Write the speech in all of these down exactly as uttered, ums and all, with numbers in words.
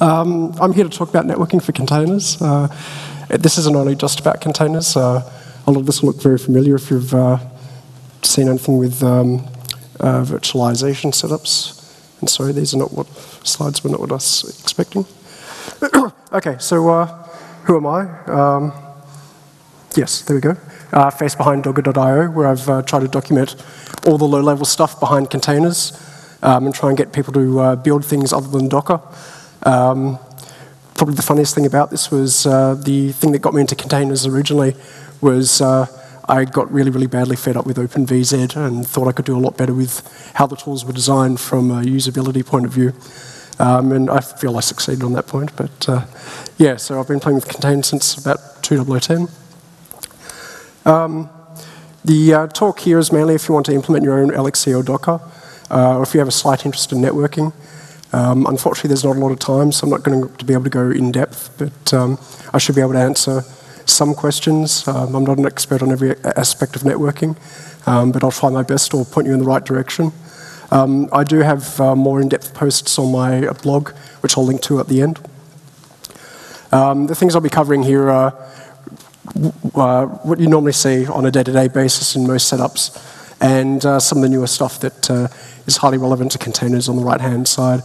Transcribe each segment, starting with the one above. Um, I'm here to talk about networking for containers. Uh, this isn't only just about containers. Uh, a lot of this will look very familiar if you've uh, seen anything with um, uh, virtualization setups. And sorry, these are not what slides were not what I was expecting. Okay, so uh, who am I? Um, yes, there we go. Uh, face behind Docker dot i o, where I've uh, tried to document all the low-level stuff behind containers um, and try and get people to uh, build things other than Docker. Um, probably the funniest thing about this was uh, the thing that got me into containers originally was uh, I got really, really badly fed up with Open V Z and thought I could do a lot better with how the tools were designed from a usability point of view. Um, and I feel I succeeded on that point. But uh, yeah, so I've been playing with containers since about two thousand ten. Um, the uh, talk here is mainly if you want to implement your own L X C or Docker, uh, or if you have a slight interest in networking. Um, unfortunately, there's not a lot of time, so I'm not going to be able to go in depth, but um, I should be able to answer some questions. Um, I'm not an expert on every aspect of networking, um, but I'll try my best or point you in the right direction. Um, I do have uh, more in-depth posts on my blog, which I'll link to at the end. Um, the things I'll be covering here are uh, what you normally see on a day-to-day basis in most setups, and uh, some of the newer stuff that uh, is highly relevant to containers on the right-hand side.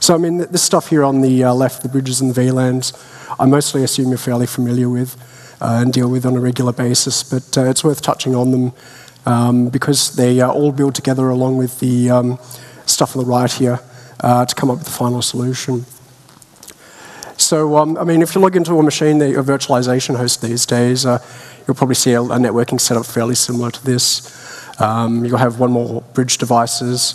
So, I mean, this stuff here on the uh, left, the bridges and the V LANs, I mostly assume you're fairly familiar with uh, and deal with on a regular basis, but uh, it's worth touching on them um, because they uh, all build together along with the um, stuff on the right here uh, to come up with the final solution. So, um, I mean, if you log into a machine, a virtualization host these days, uh, you'll probably see a, a networking setup fairly similar to this. Um, you'll have one more bridge devices.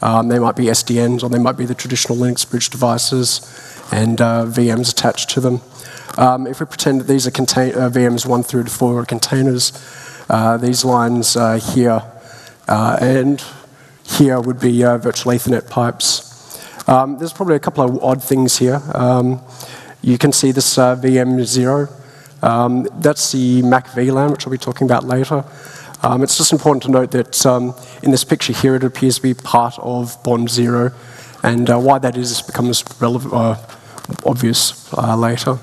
Um, they might be S D Ns, or they might be the traditional Linux bridge devices, and uh, V Ms attached to them. Um, if we pretend that these are uh, V Ms one through to four are containers, uh, these lines uh, here uh, and here would be uh, virtual Ethernet pipes. Um, there's probably a couple of odd things here. Um, you can see this uh, V M zero. Um, that's the Mac V LAN, which I'll be talking about later. Um, it's just important to note that um, in this picture here, it appears to be part of Bond zero, and uh, why that is becomes relevant, uh, obvious uh, later.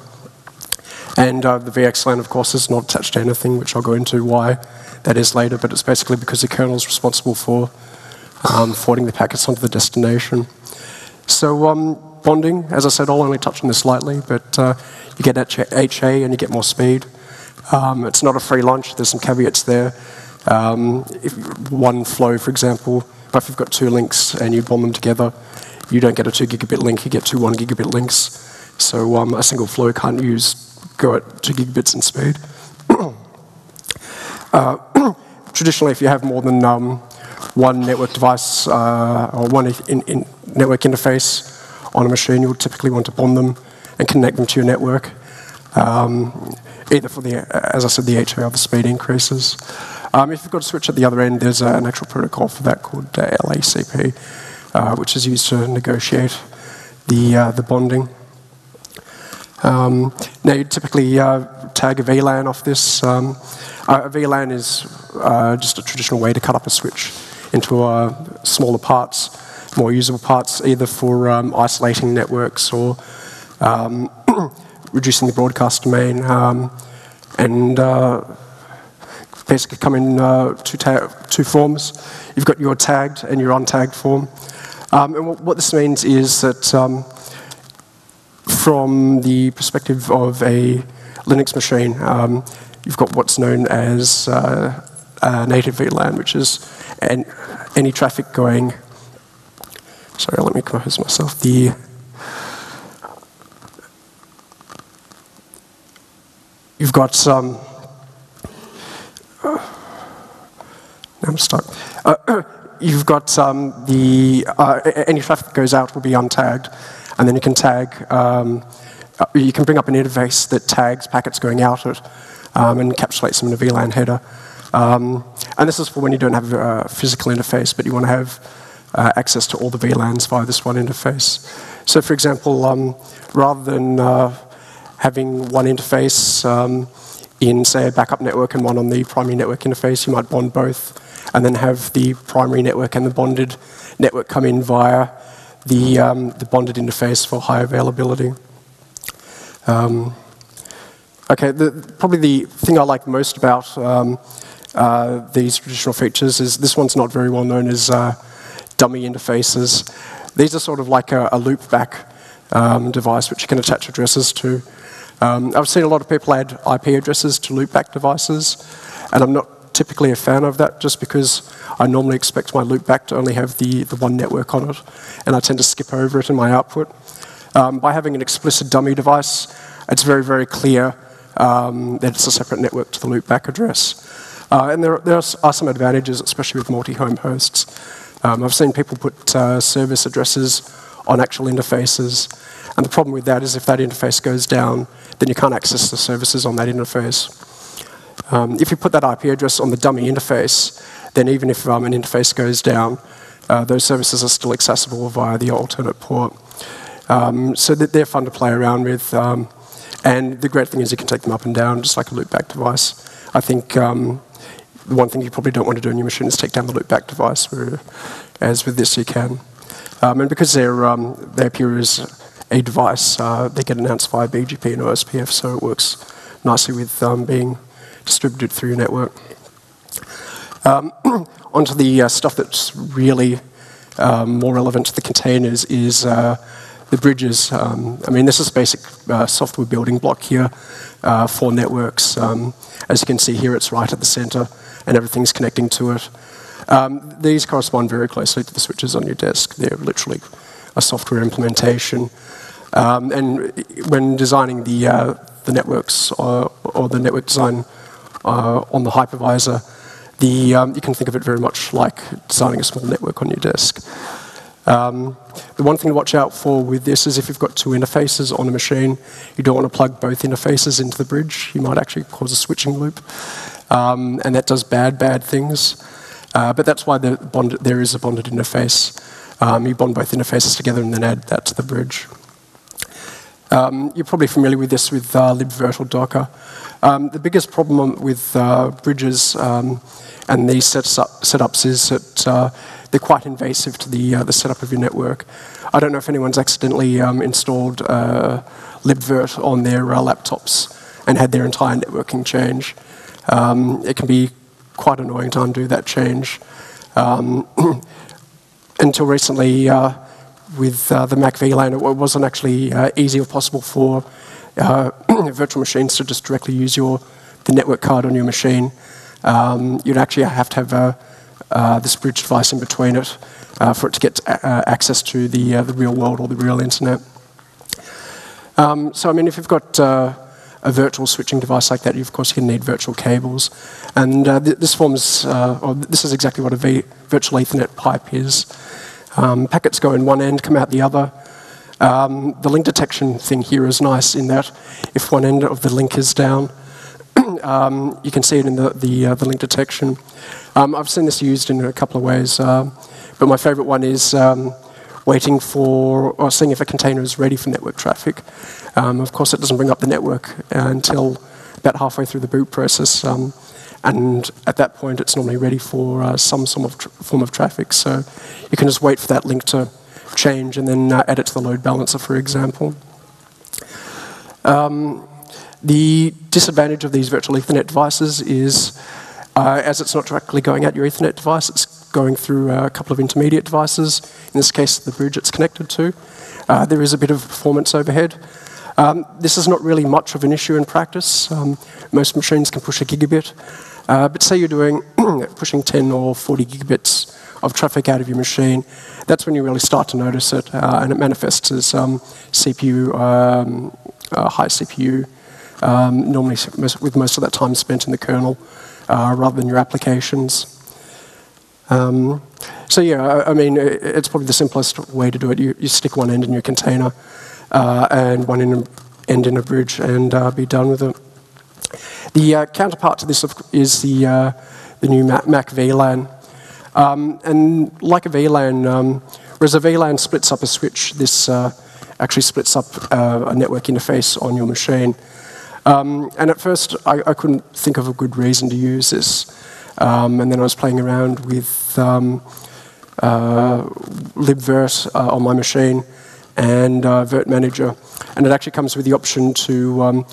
And uh, the V X LAN, of course, is not attached to anything, which I'll go into why that is later, but it's basically because the kernel is responsible for um, forwarding the packets onto the destination. So um, bonding, as I said, I'll only touch on this lightly, but uh, you get H A and you get more speed. Um, it's not a free lunch, there's some caveats there. Um, if one flow, for example, if you've got two links and you bond them together, you don't get a two gigabit link, you get two one gigabit links. So um, a single flow can't use go at two gigabits in speed. uh, traditionally, if you have more than um, one network device uh, or one in, in network interface on a machine, you'll typically want to bond them and connect them to your network. Um, either for the, as I said, the H A or the speed increases. Um, if you've got a switch at the other end, there's uh, an actual protocol for that called uh, L A C P, uh, which is used to negotiate the, uh, the bonding. Um, now, you typically uh, tag a V LAN off this. Um, a V LAN is uh, just a traditional way to cut up a switch into uh, smaller parts, more usable parts, either for um, isolating networks or um, reducing the broadcast domain, um, and uh, basically come in uh, two, two forms. You've got your tagged and your untagged form. Um, and what, what this means is that um, from the perspective of a Linux machine, um, you've got what's known as uh, a native V LAN, which is an, any traffic going... Sorry, let me compose myself. The You've got, um, uh, now I'm stuck. Uh, you've got um, the, uh, any traffic that goes out will be untagged, and then you can tag, um, you can bring up an interface that tags packets going out it um, and encapsulates them in a V LAN header. Um, and this is for when you don't have a physical interface, but you want to have uh, access to all the V LANs via this one interface. So for example, um, rather than uh, having one interface um, in, say, a backup network and one on the primary network interface, you might bond both, and then have the primary network and the bonded network come in via the, um, the bonded interface for high availability. Um, okay, the, probably the thing I like most about um, uh, these traditional features is this one's not very well known as uh, dummy interfaces. These are sort of like a, a loopback um, device which you can attach addresses to. Um, I've seen a lot of people add I P addresses to loopback devices, and I'm not typically a fan of that just because I normally expect my loopback to only have the, the one network on it, and I tend to skip over it in my output. Um, by having an explicit dummy device, it's very, very clear um, that it's a separate network to the loopback address. Uh, and there, there are some advantages, especially with multi-home hosts. Um, I've seen people put uh, service addresses on actual interfaces, and the problem with that is if that interface goes down, then you can't access the services on that interface. Um, if you put that I P address on the dummy interface, then even if um, an interface goes down, uh, those services are still accessible via the alternate port. Um, so that they're fun to play around with, um, and the great thing is you can take them up and down just like a loopback device. I think um, the one thing you probably don't want to do in your machine is take down the loopback device, whereas with this you can. Um, and because they're, um, they appear as a device, uh, they get announced via B G P and O S P F, so it works nicely with um, being distributed through your network. Um, onto the uh, stuff that's really um, more relevant to the containers is uh, the bridges. Um, I mean, this is basic uh, software building block here uh, for networks. Um, as you can see here, it's right at the center, and everything's connecting to it. Um, these correspond very closely to the switches on your desk. They're literally a software implementation. Um, and when designing the, uh, the networks or, or the network design uh, on the hypervisor, the, um, you can think of it very much like designing a small network on your desk. Um, the one thing to watch out for with this is if you've got two interfaces on a machine, you don't want to plug both interfaces into the bridge. You might actually cause a switching loop. Um, and that does bad, bad things. Uh, but that's why the bond, there is a bonded interface. Um, you bond both interfaces together and then add that to the bridge. Um, you're probably familiar with this with uh, libvirt or Docker. Um, the biggest problem with uh, bridges um, and these sets up, setups is that uh, they're quite invasive to the, uh, the setup of your network. I don't know if anyone's accidentally um, installed uh, libvirt on their uh, laptops and had their entire networking change. Um, it can be quite annoying to undo that change. Um, until recently, uh, with uh, the MACVLAN, it wasn't actually uh, easy or possible for uh, virtual machines to just directly use your the network card on your machine. Um, you'd actually have to have a, uh, this bridge device in between it uh, for it to get uh, access to the uh, the real world or the real internet. Um, so, I mean, if you've got uh, a virtual switching device like that, you of course can need virtual cables, and uh, th this forms, uh, or this is exactly what a v virtual Ethernet pipe is. Um, packets go in one end, come out the other. Um, the link detection thing here is nice in that if one end of the link is down, um, you can see it in the the, uh, the link detection. Um, I've seen this used in a couple of ways, uh, but my favourite one is um, waiting for or seeing if a container is ready for network traffic. Um, of course, it doesn't bring up the network uh, until about halfway through the boot process, um, and at that point, it's normally ready for uh, some form of, tr form of traffic. So you can just wait for that link to change and then uh, add it to the load balancer, for example. Um, the disadvantage of these virtual Ethernet devices is, uh, as it's not directly going out your Ethernet device, it's going through a couple of intermediate devices. In this case, the bridge it's connected to. Uh, there is a bit of performance overhead. Um, this is not really much of an issue in practice. Um, most machines can push a gigabit. Uh, but say you're doing pushing ten or forty gigabits of traffic out of your machine, that's when you really start to notice it, uh, and it manifests as um, C P U, um, uh, high C P U, um, normally with most of that time spent in the kernel uh, rather than your applications. Um, so yeah, I mean, it's probably the simplest way to do it. You, you stick one end in your container uh, and one in a, end in a bridge and uh, be done with it. The uh, counterpart to this is the, uh, the new MACVLAN. Um, and like a V LAN, um, whereas a V LAN splits up a switch, this uh, actually splits up uh, a network interface on your machine. Um, and at first, I, I couldn't think of a good reason to use this. Um, and then I was playing around with um, uh, libvirt uh, on my machine and uh, virt-manager. And it actually comes with the option to, um,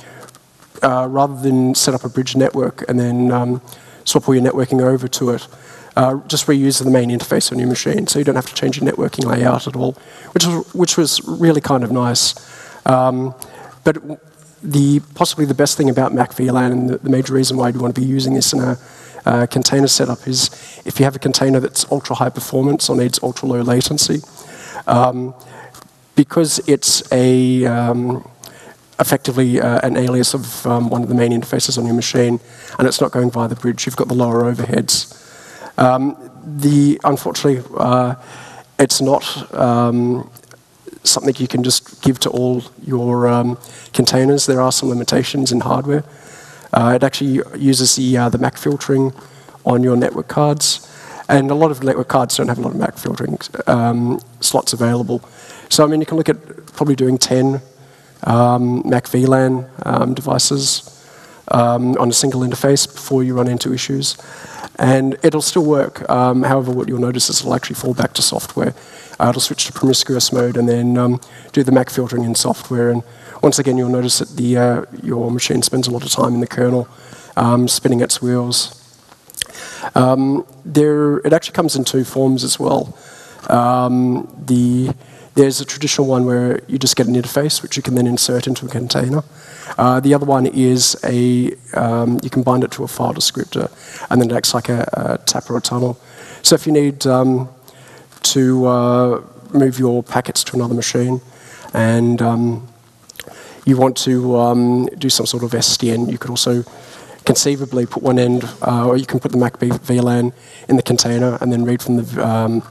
uh, rather than set up a bridge network and then um, swap all your networking over to it, uh, just reuse the main interface on your machine, so you don't have to change your networking layout at all, which was, which was really kind of nice. Um, but the, possibly the best thing about MACVLAN, and the, the major reason why you want to be using this in a uh, container setup, is if you have a container that's ultra-high performance or needs ultra-low latency, um, because it's a um, effectively uh, an alias of um, one of the main interfaces on your machine, and it's not going via the bridge, you've got the lower overheads. Um, the, unfortunately, uh, it's not um, something you can just give to all your um, containers. There are some limitations in hardware. Uh, it actually uses the, uh, the MAC filtering on your network cards, and a lot of network cards don't have a lot of MAC filtering um, slots available. So, I mean, you can look at probably doing ten um, MACVLAN um, devices um, on a single interface before you run into issues. And it'll still work. Um, however, what you'll notice is it'll actually fall back to software. Uh, it'll switch to promiscuous mode and then um, do the MAC filtering in software. And once again, you'll notice that the, uh, your machine spends a lot of time in the kernel um, spinning its wheels. Um, there, it actually comes in two forms as well. Um, the... There's a traditional one where you just get an interface, which you can then insert into a container. Uh, the other one is a, um, you can bind it to a file descriptor, and then it acts like a, a tap or a tunnel. So if you need um, to uh, move your packets to another machine, and um, you want to um, do some sort of S D N, you could also conceivably put one end, uh, or you can put the MACVLAN in the container, and then read from the um,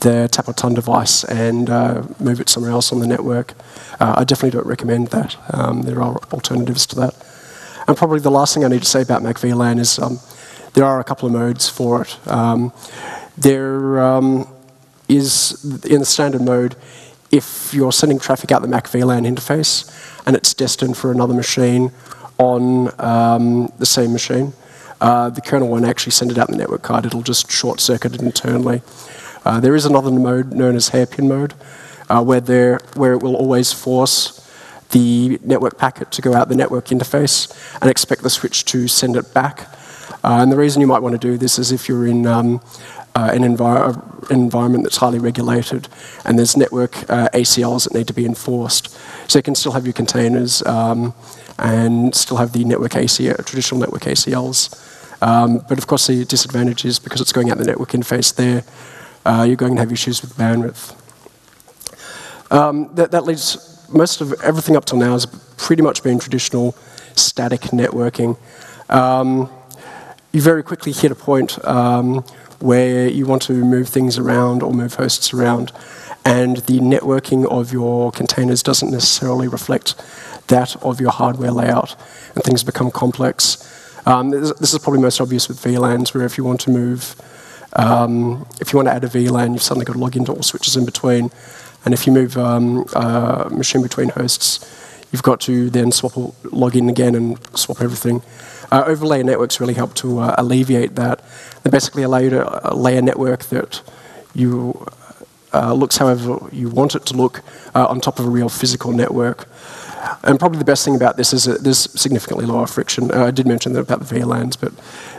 the tap or ton device and uh, move it somewhere else on the network. Uh, I definitely don't recommend that. Um, there are alternatives to that. And probably the last thing I need to say about MACVLAN is um, there are a couple of modes for it. Um, there um, is, in the standard mode, if you're sending traffic out the MACVLAN interface and it's destined for another machine on um, the same machine, uh, the kernel won't actually send it out the network card. It'll just short-circuit it internally. Uh, there is another mode known as hairpin mode, uh, where, there, where it will always force the network packet to go out the network interface and expect the switch to send it back. Uh, and the reason you might want to do this is if you're in um, uh, an envir environment that's highly regulated and there's network uh, A C Ls that need to be enforced. So you can still have your containers um, and still have the network A C L, traditional network A C Ls. Um, but of course the disadvantage is because it's going out the network interface there, Uh, you're going to have issues with bandwidth. Um, that, that leads, most of everything up till now has pretty much been traditional static networking. Um, you very quickly hit a point um, where you want to move things around or move hosts around, and the networking of your containers doesn't necessarily reflect that of your hardware layout, and things become complex. Um, this, this is probably most obvious with V LANs, where if you want to move Um, if you want to add a V LAN, you've suddenly got to log into all switches in between. And if you move um, a machine between hosts, you've got to then swap, log in again and swap everything. Uh, overlay networks really help to uh, alleviate that. They basically allow you to uh, lay a network that you, uh, looks however you want it to look uh, on top of a real physical network. And probably the best thing about this is that there's significantly lower friction. Uh, I did mention that about the V LANs, but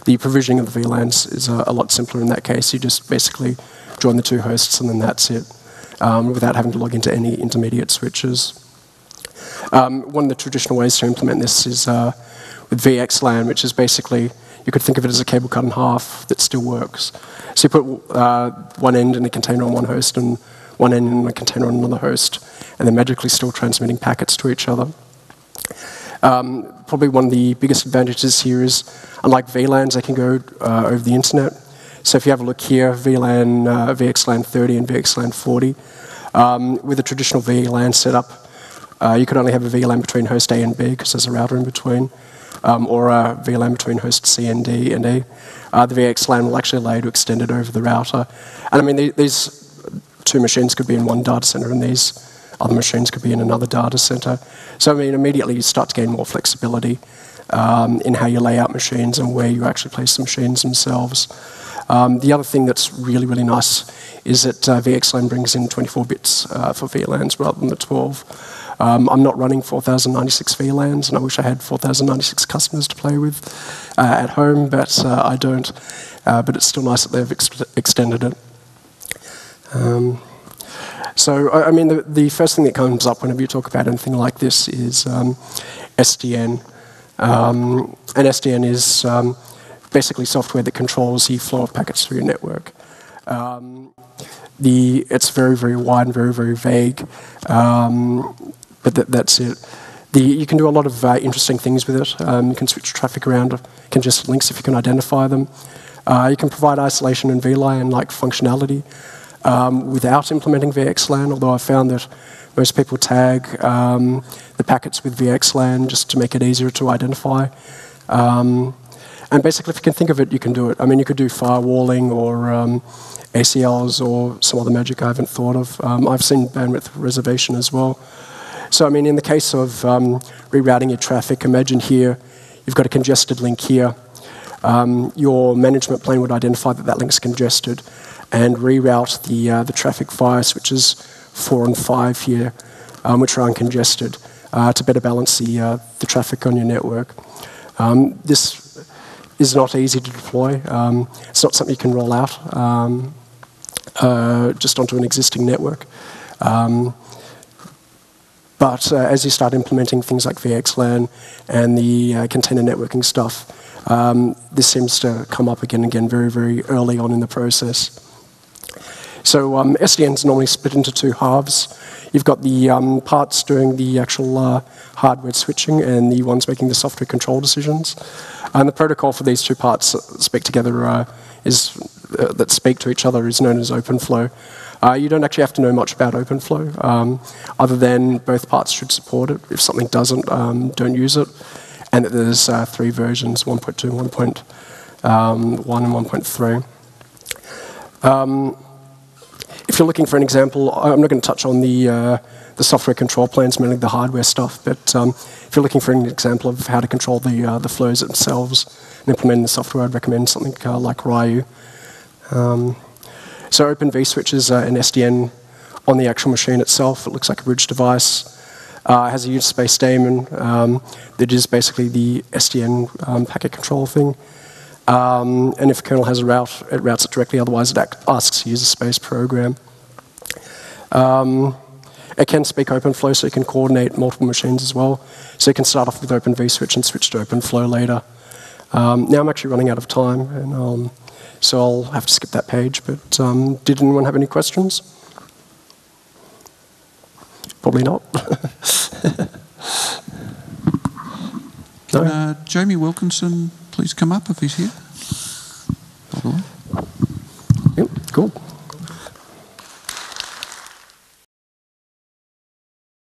the provisioning of the V LANs is a, a lot simpler in that case. You just basically join the two hosts and then that's it, um, without having to log into any intermediate switches. Um, one of the traditional ways to implement this is uh, with V X LAN, which is basically, you could think of it as a cable cut in half that still works. So you put uh, one end in a container on one host and one end in a container on another host, and they're magically still transmitting packets to each other. Um, probably one of the biggest advantages here is, unlike V LANs, they can go uh, over the internet. So if you have a look here, V LAN, uh, V X LAN thirty and V X LAN forty, um, with a traditional V LAN setup, uh, you could only have a V LAN between host A and B, because there's a router in between, um, or a V LAN between host C and D and E. Uh, the V X LAN will actually allow you to extend it over the router. And I mean, the, these two machines could be in one data center, and these other machines could be in another data center. So, I mean, immediately you start to gain more flexibility um, in how you lay out machines and where you actually place the machines themselves. Um, the other thing that's really, really nice is that uh, V X LAN brings in twenty-four bits uh, for V LANs rather than the twelve. Um, I'm not running four thousand ninety-six V LANs, and I wish I had four thousand ninety-six customers to play with uh, at home, but uh, I don't. Uh, but it's still nice that they've ex extended it. Um, so, I, I mean, the, the first thing that comes up whenever you talk about anything like this is um, S D N. Um, and S D N is um, basically software that controls the flow of packets through your network. Um, the, it's very, very wide and very, very vague. Um, But that, that's it. The, you can do a lot of uh, interesting things with it. Um, you can switch traffic around, congested links if you can identify them. Uh, you can provide isolation and V LAN-like functionality um, without implementing V X LAN, although I found that most people tag um, the packets with V X LAN just to make it easier to identify. Um, and basically, if you can think of it, you can do it. I mean, you could do firewalling or um, A C Ls or some other magic I haven't thought of. Um, I've seen bandwidth reservation as well. So, I mean, in the case of um, rerouting your traffic, imagine here, you've got a congested link here. Um, your management plane would identify that that link's congested and reroute the, uh, the traffic via switches four and five here, um, which are uncongested, uh, to better balance the, uh, the traffic on your network. Um, this is not easy to deploy. Um, it's not something you can roll out um, uh, just onto an existing network. Um, But uh, as you start implementing things like V X LAN and the uh, container networking stuff, um, this seems to come up again and again very, very early on in the process. So um, S D N's normally split into two halves. You've got the um, parts doing the actual uh, hardware switching and the ones making the software control decisions. And the protocol for these two parts that speak together uh, is uh, that speak to each other is known as OpenFlow. Uh, you don't actually have to know much about OpenFlow, um, other than both parts should support it. If something doesn't, um, don't use it. And that there's uh, three versions, one point two, one point one, um, and one point three. Um, if you're looking for an example, I'm not going to touch on the, uh, the software control plans, mainly the hardware stuff, but um, if you're looking for an example of how to control the, uh, the flows themselves and implement the software, I'd recommend something uh, like Ryu. Um, So Open vSwitch is uh, an S D N on the actual machine itself. It looks like a bridge device. Uh, it has a user space daemon um, that is basically the S D N um, packet control thing. Um, and if a kernel has a route, it routes it directly. Otherwise, it asks user space program. Um, it can speak OpenFlow, so it can coordinate multiple machines as well. So you can start off with Open vSwitch and switch to OpenFlow later. Um, now I'm actually running out of time, and um, so I'll have to skip that page, but um, did anyone have any questions? Probably not. No? Can uh, Jamie Wilkinson please come up if he's here? Yep, cool.